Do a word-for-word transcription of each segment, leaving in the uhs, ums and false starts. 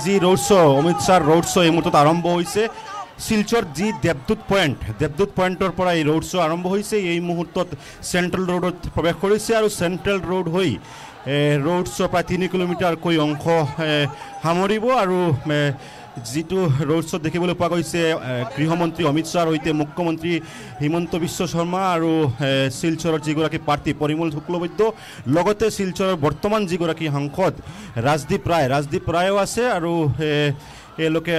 जी road show Amit Shah road show ये मुहूर्त आरंभ हुई से सिलचर जी देवदूत पॉइंट देवदूत पॉइंटर पर ये रोड शो आरंभ हुई से ये मुहूर्त सेंट्रल रोड प्रवेश करी से और सेंट्रल रोड हुई रोड शो प्राय तीन किलोमीटर कोई अंश सामरिब और जी रोड शो देखने पा गई से गृहमंत्री अमित शाह सहित मुख्यमंत्री हिमंत विश्व शर्मा और सिलचर जीगराकी प्रार्थी परिमल शुक्लवैद्य सिलचर बर्तमान जीगराकी सांसद राजदीप राय राजदीप रायो आसे और लोके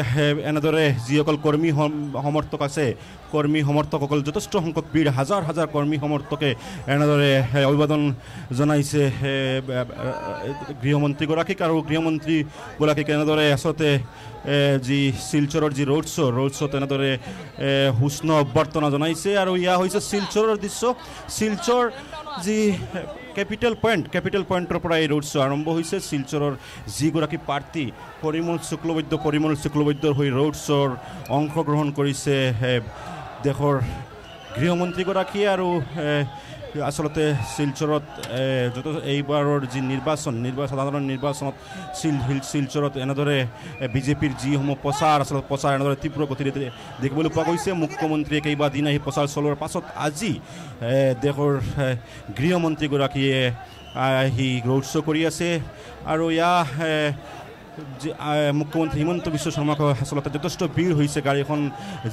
एनेदरे जिसकल कर्मी समर्थक आसे कर्मी समर्थक जथेष्ट संख्यक भीड़ हजार हजार कर्मी समर्थके एनेदरे अभिवादन जानाइसे गृहमंत्रीगराकीक और गृहमंत्रीगराकीक एनेदरे आसलते जी सिलचर जी रोड शो रोड शो एनेदरे हुस्न अभ्यर्थना जानाइसे और इया होइसे सिलचर दृश्य सिलचर जी कैपिटल पॉइंट कैपिटल पॉइंटर पर यह रोड शो आरम्भ हुई सिलचर जीगराकी प्रार्थी परिमल शुक्लवैद्य परिमल शुक्लवैद्यर हो रोड शोर अंशग्रहण कर देशर गृहमंत्रीगराकी और आसलते सिलचर जो यार जी निर्वाचन निर्वाचन साधारण निर्वाचन सिल सिलचर एनेदरे बीजेपीर जी समूह प्रचार आसल प्रचार एनेदरे तीव्र गति देखने पा गई से मुख्यमंत्री कई दिन प्रचार चलोर पाছত আজি देशर गृहमंत्रीगराकिए रोड शो कर मुख्यमंत्री हिमंत विश्व शर्मा आसलते जथेष्ट भीड़ हुई से गाड़ी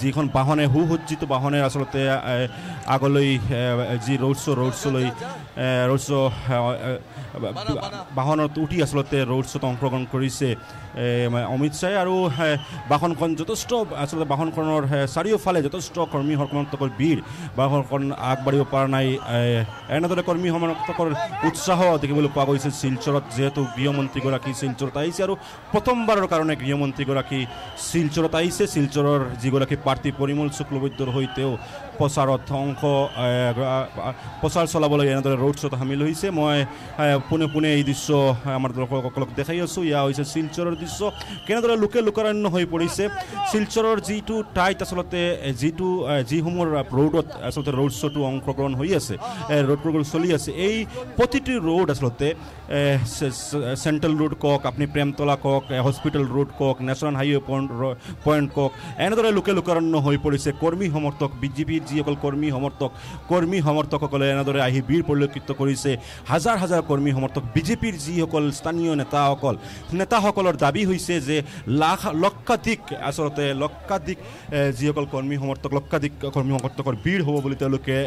जी वाहने सुसज्जित वाहने आसलते आगल जी road show road show road show वाहन उठी आसलते रोड शो अंशग्रहण कर अमित शाह और वाहन जथेष्ट आसलते वाहन चारियोफाले जथेष्ट कर्मी समर्थकर भीड़ वाहन आगे परा ना एनेदरे कर्मी समर्थकर उत्साह देखने पा गई सिलचर जीतु गृहमंत्रीगराकी सिलचर आई और प्रथमबार कारण गृहमंत्रीगराकी सिलचर आईसे सिलचर जीगराकी प्रार्थी परिमल शुक्लवैद्यर सहित प्रचार अंश प्रचार चलाबले एनेदरे रोड शो सामिल हुई मैं पुणे पुणे ये दृश्य आम दर्शक देखाई आसो इया सिलचर दृश्य केनेदरे लोके लोकारण्य हो परिसे सिलचर जी ठाइत आसलते जी जिसमूह रोडत आसलते रोड शो तो अंशग्रहण रोड प्रोग्राम चलि आसे रोड आसलते सेंट्रल रोड कौक अपनी प्रेमतला कौक हॉस्पिटल रोड कौक नेशनल हाईवे पॉइंट कौक एनेदरे लोके लोकारण्य हो परिसे कर्मी समर्थक बीजेपी जिसकल कर्मी समर्थक कर्मी समर्थक एनेदरे आहि भीड़ परिलक्षित करिसे हजार हजार कर्मी समर्थक बीजेपीर जिसकल स्थानीय नेता नेता दाबी हुइसे जे लाख लक्षाधिक आसलते लक्षाधिक जिसकल कर्मी समर्थक लक्षाधिक कर्मी समर्थकर भीड़ हब बोली तेलोके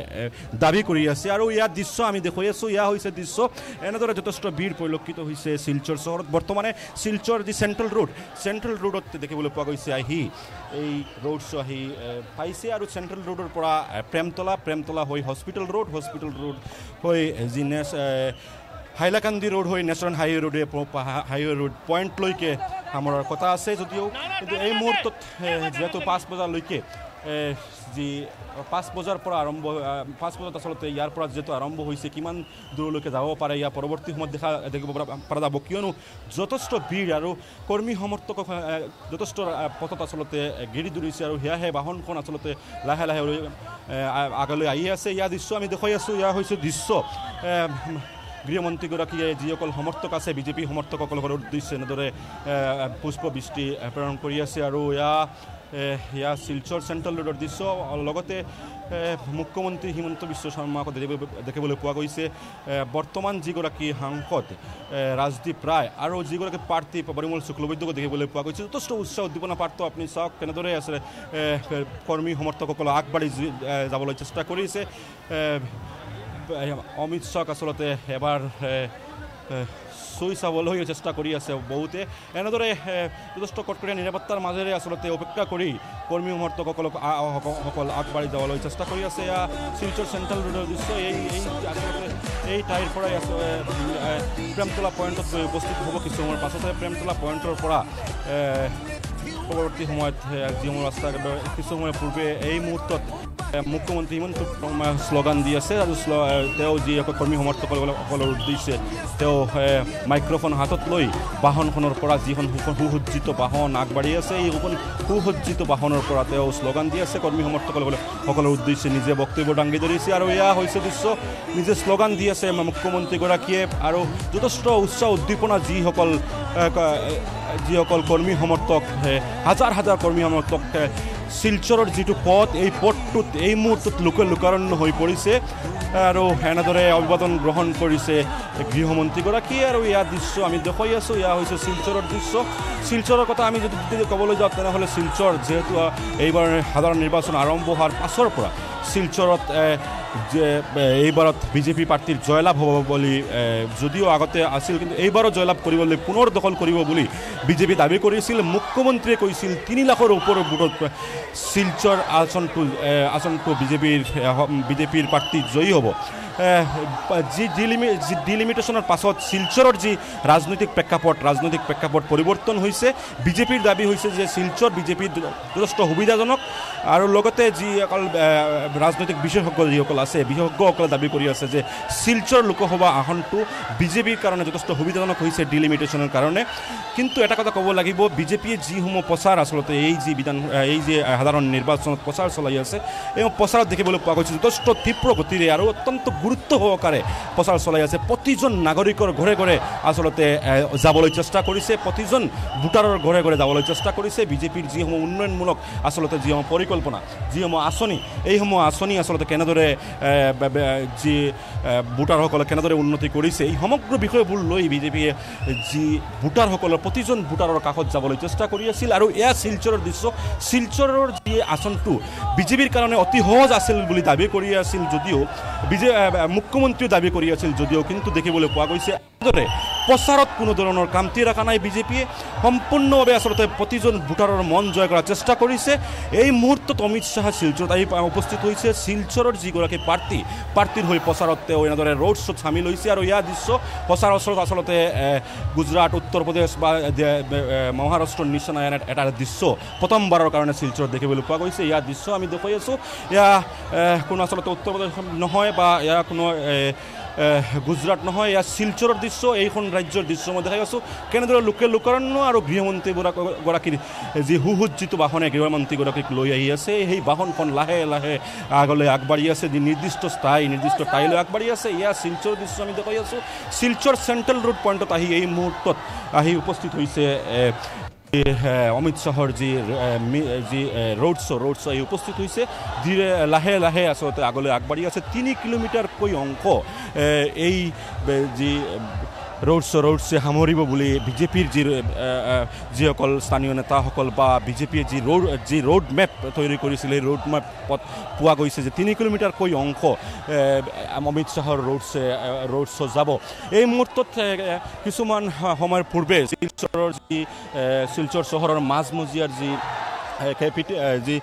दाबी करि आछे और इया दृश्य आमी देखि आसो इया होइसे दृश्य एनेदरे जथेष्ट भीड़ परिलक्षित हुइसे सिलचर शहर बर्तमाने सिलचर जी सेंट्रल रोड सेंट्रल रोडत देखने पा गई आहि रोड शो आहि पाइसे और सेंट्रल रोडर परा प्रेमतला प्रेमतला हो हॉस्पिटल रोड हॉस्पिटल रोड हो जी नेस हाइलाकान्दी रोड हो national highway road highway road point लैके सामरार कथा आसे जदिव कि मुहूर्त जेहतु पाँच बजालैके जी पाँच बजार पर आरम्भ पाँच बजात आसलते यार जीतु आरम्भ होइसे किमान दूरलैके जाब पारे इया परवर्ती समय देखा देखिब पारा जाब कियनो जथेष्ट भीड़ और कर्मी समर्थक जथेष्ट पथत आसलते गिरी धरिसे और हियाहे वाहनखन आसलते लाहे लाहे आगलै आहि आसे इया दृश्य आमि देखाइ आसो इया होइसे दृश्य गृहमंत्रीगराकिए जिसक समर्थक आसे बीजेपी समर्थक उद्देश्य एनेदरे पुष्पवृष्टि प्रेरण कर सिलचर सेंट्रल रोडर दृश्य मुख्यमंत्री हिमंत विश्व शर्मा देखने पा गई से बर्तमान जिगराकी सांसद राजदीप राय और जिगराकी प्रार्थी परिमल शुक्लवैद्य को देखने पा गई जथेष्ट उत्साह उद्दीपना प्राप्त अपनी चावक केनेदरे कर्मी समर्थक आगे जाबले चेष्टा कर अमित शाह आसलते एबार चुई चाबल चेष्टा कर बहुते एनेदरे जथेष्ट कटकटिया निरापत्तार माजेरे आसलते अपेक्षा कर कर्मी समर्थक आगे जाबले चेष्टा कर सिलचर सेंट्रल रोडर दृश्य ठाईर प्रेमतला पॉइंट गई उपस्थित हम कि समय पासते प्रेमतला पॉइंटर परवर्ती समय जी रास्ता किस समय पूर्वे यह मुहूर्त মুখ্যমন্ত্রী হিমন্ত স্লোগান দিয়েছে আর তেও যে কর্মী সমর্থকসকলৰ উদ্দেশ্যে তেও মাইক্রোফোন হাতত লৈ বাহনখনৰ পৰা যিখন সুসজ্জিত বাহন আগবাঢ়ি আছে এই সুসজ্জিত বাহনৰ পৰা তেও স্লোগান দিয়েছে কর্মী সমর্থকসকলৰ উদ্দেশ্যে নিজে বক্তব্য দাঙি ধৰিছে আৰু ইয়া হৈছে দৃশ্য নিজে স্লোগান দিয়েছে মুখ্যমন্ত্ৰীগৰাকীয়ে আৰু যথেষ্ট উৎসাহ উদ্দীপনা যিসকল যিসকল কর্মী সমর্থক হাজার হাজার কর্মী সমর্থক শিলচৰৰ যিটো পথ এই পথটোত এই মুহূৰ্তত লোকে লোকাৰণ্য হৈ পৰিছে আৰু এনেদৰে অভিবাদন গ্ৰহণ কৰিছে গৃহমন্ত্ৰীগৰাকী আৰু ইয়াৰ দৃশ্য আমি দেখাই আছোঁ। ইয়া হৈছে শিলচৰৰ দৃশ্য। শিলচৰৰ কথা আমি যদি ক'বলৈ যাওঁ তেনেহ'লে শিলচৰ যিহেতু এইবাৰ সাধাৰণ নিৰ্বাচন আৰম্ভ হোৱাৰ পাছৰ পৰা শিলচৰত যে এইবাৰত বিজেপি পাৰ্টিৰ জয়লাভ হ'ব বুলি যদিও আগতে আছিল কিন্তু এইবাৰো জয়লাভ কৰিবলৈ পুনৰ দখল কৰিব বুলি বিজেপি দাবী কৰিছিল। মুখ্যমন্ত্ৰীয়ে কৈছিল তিনি লাখৰ ওপৰৰ ভোটত শিলচৰ আসনটো আসনটো বিজেপিৰ বিজেপিৰ পাৰ্টি জয়ী হ'ব। যি ডিলিমিটেশ্যনৰ পাছত শিলচৰৰ যি ৰাজনৈতিক প্ৰেক্ষাপট ৰাজনৈতিক প্ৰেক্ষাপট পৰিৱৰ্তন হৈছে। বিজেপিৰ দাবী হৈছে যে শিলচৰ বিজেপিৰ যথেষ্ট সুবিধাজনক আৰু লগতে যি অকল ৰাজনৈতিক বিশেষজ্ঞ যিসকল আছে বিশেষজ্ঞসকলে দাবী কৰি আছে যে শিলচৰ লোকসভা আসনটো বিজেপিৰ কাৰণে যথেষ্ট সুবিধাজনক হৈছে ডিলিমিটেশ্যনৰ কাৰণে। কিন্তু এটা কথা ক'ব লাগিব বিজেপিয়ে যিসমূহ প্ৰচাৰ আচলতে এই যি বিধান এই যে সাধাৰণ নিৰ্বাচনত প্ৰচাৰ চলাই আছে এই প্ৰচাৰত দেখিবলৈ পোৱা গৈছে যথেষ্ট তীব্ৰ গতিৰে আৰু অত্যন্ত গুৰুত্ব সহকাৰে প্ৰচাৰ চলাই আছে। প্ৰতিজন নাগৰিকৰ ঘৰে ঘৰে আচলতে যাবলৈ চেষ্টা কৰিছে প্ৰতিজন ভোটাৰৰ ঘৰে ঘৰে যাবলৈ চেষ্টা কৰিছে। বিজেপিৰ যিসমূহ উন্নয়নমূলক আচলতে যিসমূহ পৰিকল্পনা যিসমূহ আঁচনি এইসমূহ আঁচনি আচলতে কেনেদৰে যি ভোটাৰসকলে কেনেদৰে উন্নতি কৰিছে এই সমগ্ৰ বিষয়বোৰ লৈ বিজেপিয়ে যি ভোটাৰসকলৰ প্ৰতিজন ভোটাৰৰ কাষত যাবলৈ চেষ্টা কৰি আছিল আৰু এয়া শিলচৰৰ দৃশ্য। শিলচৰৰ যি আসনটো বিজেপিৰ কাৰণে অতি সহজ আছিল বুলি দাবী কৰি আছিল যদিও বিজেপি মুখ্যমন্ত্ৰীও দাবী কৰি আছিল যদিও কিন্তু দেখিবলৈ পোৱা গৈছে এনেদৰে প্ৰচাৰত কোনো ধৰণৰ কামতি ৰখা নাই বিজেপিয়ে সম্পূৰ্ণভাৱে আচলতে প্ৰতিজন ভোটাৰৰ মন জয় কৰাৰ চেষ্টা কৰিছে। এই মুহূৰ্তত অমিত শ্বাহ শিলচৰত আহি উপস্থিত হৈছে। শিলচৰৰ যিগৰাকী প্ৰাৰ্থী প্ৰাৰ্থীৰ হৈ প্ৰচাৰত তেওঁ এনেদৰে ৰোড শ্ব'ত চামিল হৈছে আৰু ইয়াৰ দৃশ্য প্ৰচাৰ ওচৰত আচলতে গুজৰাট উত্তৰ প্ৰদেশ বা মহাৰাষ্ট্ৰৰ নিচিনা এটা দৃশ্য প্ৰথমবাৰৰ কাৰণে শিলচৰত দেখিবলৈ পোৱা গৈছে। ইয়াৰ দৃশ্য আমি দেখুৱাই আছোঁ। ইয়া কোনো আচলতে উত্তৰ প্ৰদেশ নহয় বা ইয়াৰ কোনো গুজৰাট নহয় ইয়াৰ শিলচৰৰ দৃশ্য এইখন ৰাজ্যৰ দৃশ্য মই দেখাই আছোঁ কেনেদৰে লোকে লোকাৰণ্য আৰু গৃহমন্ত্ৰীগৰাকীৰ যি সুসজ্জিত বাহনে গৃহমন্ত্ৰীগৰাকীক লৈ আহি আছে সেই বাহনখন লাহে লাহে আগলৈ আগবাঢ়ি আছে যি নিৰ্দিষ্ট ঠাই নিৰ্দিষ্ট ঠাইলৈ আগবাঢ়ি আছে। ইয়াৰ শিলচৰ দৃশ্য আমি দেখাই আছোঁ। শিলচৰ চেণ্ট্ৰেল ৰোড পইণ্টত আহি এই মুহূৰ্তত আহি উপস্থিত হৈছে অমিত শ্বাহৰ যি যি ৰোড শ্ব' ৰোড শ্ব' আহি উপস্থিত হৈছে। ধীৰে লাহে লাহে আচলতে আগলৈ আগবাঢ়ি আছে। তিনি কিলোমিটাৰকৈ অংশ এই যি ৰোড শ্ব' ৰোড শ্ব' সামৰিব বুলি বিজেপিৰ যি যিসকল স্থানীয় নেতাসকল বা বিজেপিয়ে যি ৰোড যি ৰোড মেপ তৈয়াৰ কৰিছিল সেই ৰোড মেপত পোৱা গৈছে যে তিনি কিলোমিটাৰকৈ অংশ অমিত শ্বাহৰ ৰোড শ্ব' ৰোড শ্ব' যাব। এই মুহূৰ্তত কিছুমান সময়ৰ পূৰ্বে শিলচৰৰ যি শিলচৰ চহৰৰ মাজমজিয়াৰ যি কেপিটেল যি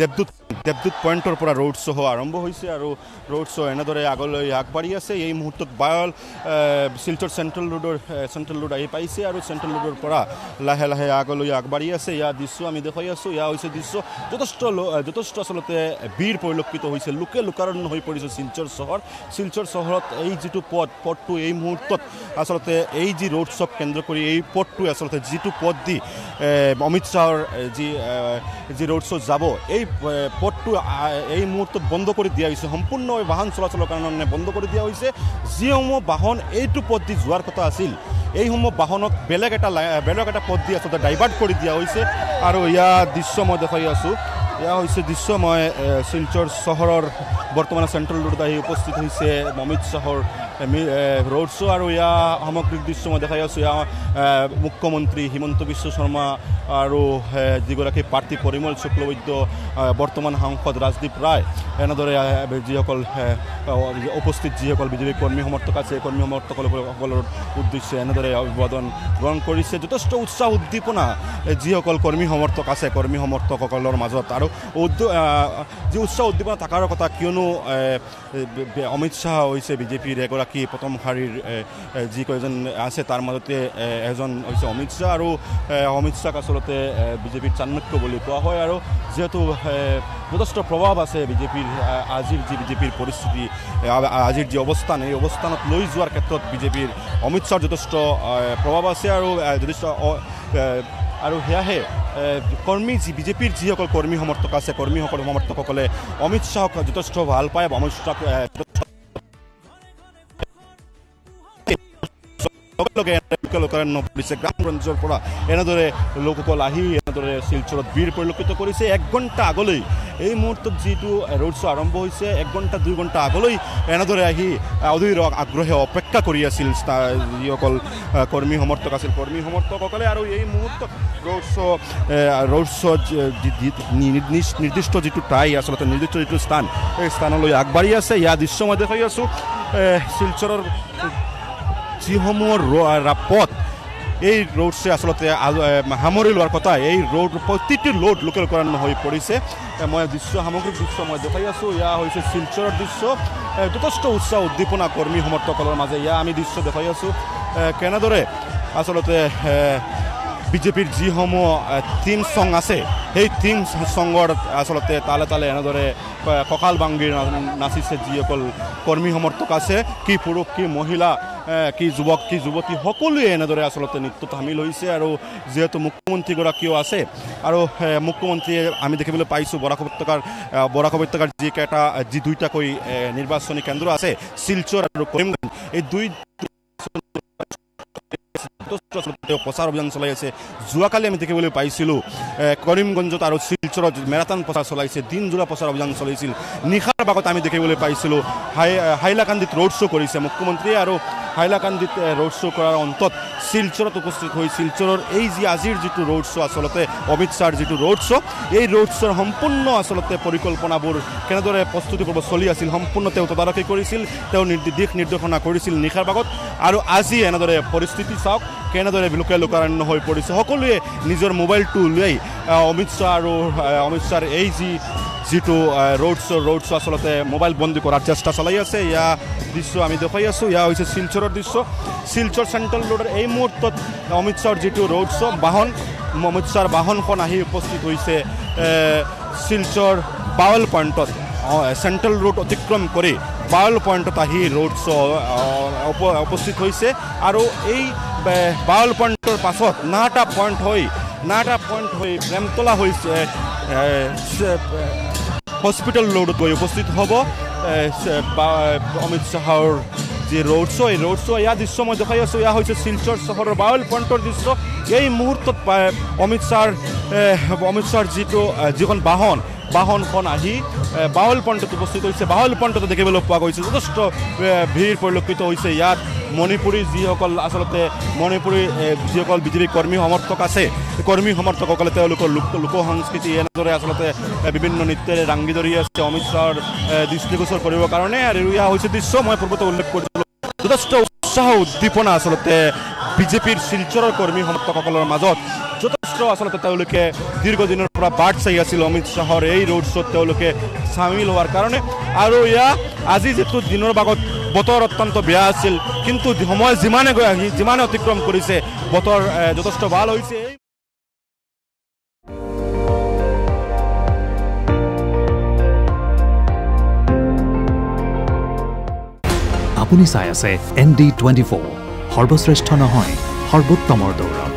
দেৱদূত দেৱদূত পইণ্টৰ পৰা ৰোড শ্ব' আৰম্ভ হৈছে আৰু ৰোড শ্ব' এনেদৰে আগলৈ আগবাঢ়ি আছে। এই মুহূৰ্তত বায়ল শিলচৰ চেণ্ট্ৰেল ৰোডৰ চেণ্ট্ৰেল ৰোড আহি পাইছে আৰু চেণ্ট্ৰেল ৰোডৰ পৰা লাহে লাহে আগলৈ আগবাঢ়ি আছে। ইয়াৰ দৃশ্য আমি দেখাই আছোঁ। ইয়া হৈছে দৃশ্য যথেষ্ট যথেষ্ট আচলতে ভিৰ পৰিলক্ষিত হৈছে লোকে লোকাৰণ্য হৈ পৰিছে শিলচৰ চহৰ। শিলচৰ চহৰত এই যিটো পথ পথটো এই মুহূৰ্তত আচলতে এই যি ৰোড শ্ব'ক কেন্দ্ৰ কৰি এই পথটোৱে আচলতে যিটো পথ দি অমিত শ্বাহৰ যি যি ৰোড শ্ব' যাব এই পথটো এই মুহূৰ্তত বন্ধ কৰি দিয়া হৈছে সম্পূৰ্ণভাৱে বাহন চলাচলৰ কাৰণে বন্ধ কৰি দিয়া হৈছে। যিসমূহ বাহন এইটো পথ দি যোৱাৰ কথা আছিল এইসমূহ বাহনক বেলেগ এটা বেলেগ এটা পথ দি আচলতে ডাইভাৰ্ট কৰি দিয়া হৈছে আৰু ইয়াৰ দৃশ্য মই দেখাই আছোঁ। এয়া হৈছে দৃশ্য মই শিলচৰ চহৰৰ বৰ্তমানে চেণ্ট্ৰেল ৰোডত আহি উপস্থিত হৈছে অমিত শ্বাহৰ ৰোড শ্ব' আৰু ইয়াৰ সামগ্ৰিক দৃশ্য মই দেখাই আছোঁ। ইয়াৰ মুখ্যমন্ত্ৰী হিমন্ত বিশ্ব শৰ্মা আৰু যিগৰাকী প্ৰাৰ্থী পৰিমল শুক্লবৈদ্য বৰ্তমান সাংসদ ৰাজদীপ ৰায় এনেদৰে যিসকল উপস্থিত যিসকল বিজেপি কৰ্মী সমৰ্থক আছে এই কৰ্মী সমৰ্থকসকলৰ উদ্দেশ্যে এনেদৰে অভিবাদন গ্ৰহণ কৰিছে। যথেষ্ট উৎসাহ উদ্দীপনা যিসকল কৰ্মী সমৰ্থক আছে কৰ্মী সমৰ্থকসকলৰ মাজত আৰু যি উৎসাহ উদ্দীপনা থকাৰ কথা কিয়নো অমিত শ্বাহ হৈছে বিজেপিৰ এগৰাকী প্ৰথম শাৰীৰ যি কেইজন আছে তাৰ মাজতে এজন হৈছে অমিত শ্বাহ আৰু অমিত শ্বাহক আচলতে বিজেপিৰ চাণক্য বুলি কোৱা হয় আৰু যিহেতু যথেষ্ট প্রভাব আছে বিজেপির আজির যে বিজেপির পরিস্থিতি আজির যে অবস্থান এই অবস্থানত লৈ যোৱাৰ ক্ষেত্ৰত বিজেপিৰ অমিত শাহ যথেষ্ট প্রভাব আছে আৰু যথেষ্ট আৰু হেয়াহে কর্মী যি বিজেপিৰ যিসকল কর্মী সমর্থক আছে কর্মী সকল সমর্থকসকলে অমিত শাহক যথেষ্ট ভাল পায় অমিত শাহ গ্রামগঞ্জৰ পৰা এনেদৰে লোকসকল আহি এনেদৰে শিলচৰত ভিৰ পৰিলক্ষিত কৰিছে। এক ঘণ্টা আগলৈ এই মুহূৰ্তত যিটো ৰোড শ্ব' আৰম্ভ হৈছে এক ঘণ্টা দুই ঘণ্টা আগলৈ এনেদৰে আহি অধীৰ আগ্ৰহে অপেক্ষা কৰি আছিল যিসকল কৰ্মী সমৰ্থক আছিল কৰ্মী সমৰ্থকসকলে। আৰু এই মুহূৰ্তত ৰোড শ্ব' ৰোড শ্ব' নিৰ্দিষ্ট যিটো ঠাই আচলতে নিৰ্দিষ্ট যিটো স্থান এই স্থানলৈ আগবাঢ়ি আছে। ইয়াৰ দৃশ্য মই দেখাই আছোঁ শিলচৰৰ যিসমূহ পথ এই রোড সে আসলতে সামৰি লোৱাৰ কথা। এই রোড প্রতিটি লোড লোকেলকরণ হয়ে পড়েছে। মই দৃশ্য সামগ্রিক দৃশ্য মই দেখাই আছো। ইয়া হয়েছে শিলচরের দৃশ্য যথেষ্ট উৎসাহ উদ্দীপনা কর্মী সমর্থকলের মাঝে ইয়া আমি দৃশ্য দেখাই আছো কেনেদরে আসলতে বিজেপির যিসমূহ থিম সং আছে সেই থিম সঙ্গর আসলতে তালে তালে এনেদরে কঁকাল ভাঙি নাচিছে যিসকল কর্মী সমর্থক আছে কি পুরুষ কি মহিলা কি যুবক কি যুবতী সকলোৱে এনেদৰে আচলতে নৃত্যত সামিল হৈছে। আৰু যেহেতু মুখ্যমন্ত্ৰীগৰাকীও আছে আৰু মুখ্যমন্ত্ৰীয়ে আমি দেখিবলৈ পাইছোঁ বৰাক উপত্যকাৰ বৰাক উপত্যকাৰ যিকেইটা যি দুইটাকৈ নিৰ্বাচনী কেন্দ্ৰ আছে শিলচৰ আৰু কৰিমগঞ্জ এই দুই প্রচার অভিযান চলাইছে। যোৱাকালি আমি দেখিবলৈ পাইছিলোঁ কৰিমগঞ্জত আৰু শিলচৰত মেৰাথান প্ৰচাৰ চলাইছে দিনজোৰা প্ৰচাৰ অভিযান চলাইছিল। নিশাৰ ভাগত আমি দেখিবলৈ পাইছিলোঁ হাই হাইলাকান্দিত ৰোড শ্ব' কৰিছে মুখ্যমন্ত্ৰীয়ে আৰু হাইলাকান্দিত ৰোড শ্ব' কৰাৰ অন্তত শিলচৰত উপস্থিত হৈ শিলচৰৰ এই যি আজিৰ যিটো ৰোড শ্ব' আচলতে অমিত শ্বাহৰ যিটো ৰোড শ্ব' এই ৰোড শ্ব'ৰ সম্পূৰ্ণ আচলতে পৰিকল্পনাবোৰ কেনেদৰে প্ৰস্তুতিপূৰ্ব চলি আছিল সম্পূৰ্ণ তেওঁ তদাৰকি কৰিছিল তেওঁ দিশ নিৰ্দেশনা কৰিছিল নিশাৰ ভাগত। আৰু আজি এনেদৰে পৰিস্থিতি চাওক কেনেদৰে লোকালকাৰণ্য হৈ পৰিছে। সকলোৱে নিজৰ মোবাইলটো উলিয়াই অমিত শ্বাহ আৰু অমিত শ্বাহৰ এই যি যিটো ৰোড শ্ব' ৰোড শ্ব' আচলতে মোবাইল বন্দী কৰাৰ চেষ্টা চলাই আছে। ইয়া দৃশ্য আমি দেখাই আছোঁ। ইয়া হৈছে শিলচৰৰ দৃশ্য। শিলচৰ চেণ্ট্ৰেল ৰোডৰ এই মুহূৰ্তত অমিত শ্বাহৰ যিটো ৰোড শ্ব' বাহন অমিত শ্বাহৰ বাহনখন আহি উপস্থিত হৈছে শিলচৰ বাৱল পইণ্টত চেণ্ট্ৰেল ৰোড অতিক্ৰম কৰি বাৱল পইণ্টত আহি ৰোড শ্ব' উপস্থিত হৈছে। আৰু এই বাৱল পইণ্টৰ পাছত নাটা পইণ্ট হৈ নাটা পইণ্ট হৈ প্ৰেমতলা হৈছে হস্পিটেল ৰোডত গৈ উপস্থিত হ'ব অমিত শ্বাহৰ যে ৰোড শ্ব' এই ৰোড শ্ব' ইয়াৰ দৃশ্য মই দেখাই আছোঁ। এয়া হৈছে শিলচৰ চহৰৰ বাৱল পইণ্টৰ দৃশ্য। এই মুহূৰ্তত অমিত শ্বাহৰ অমিত শ্বাহৰ যিটো যিখন বাহন বাহনখন আহি বাৱল পইণ্টত উপস্থিত হৈছে। বাৱল পইণ্টত দেখিবলৈ পোৱা গৈছে যথেষ্ট ভিৰ পৰিলক্ষিত হৈছে। ইয়াত মণিপুৰী যিসকল আচলতে মণিপুৰী যিসকল বিজেপি কৰ্মী সমৰ্থক আছে কৰ্মী সমৰ্থকসকলে তেওঁলোকৰ লোক লোক সংস্কৃতি এনেদৰে আচলতে বিভিন্ন নৃত্যৰে দাঙি ধৰি আছে অমিত শ্বাহৰ দৃষ্টিগোচৰ কৰিবৰ কাৰণে। আৰু এয়া হৈছে দৃশ্য মই পূৰ্বতে উল্লেখ কৰিছিলোঁ যথেষ্ট উৎসাহ উদ্দীপনা আচলতে বিজেপিৰ শিলচৰৰ কৰ্মী সমৰ্থকসকলৰ মাজত যথেষ্ট আচলতে তেওঁলোকে দীৰ্ঘদিনৰ পৰা বাট চাই আছিল অমিত শ্বাহৰ এই ৰোড শ্ব'ত তেওঁলোকে চামিল হোৱাৰ কাৰণে। আৰু এয়া আজি যিটো দিনৰ ভাগত বতৰ অত্যন্ত বেয়া আছিল কিন্তু সময় যিমানে গৈ আহি যিমানে অতিক্ৰম কৰিছে বতৰ যথেষ্ট ভাল হৈছে। আপুনি চাই আছে এন ডি টুৱেণ্টি ফ'ৰ সৰ্বশ্ৰেষ্ঠ নহয় সৰ্বোত্তমৰ দৌৰ।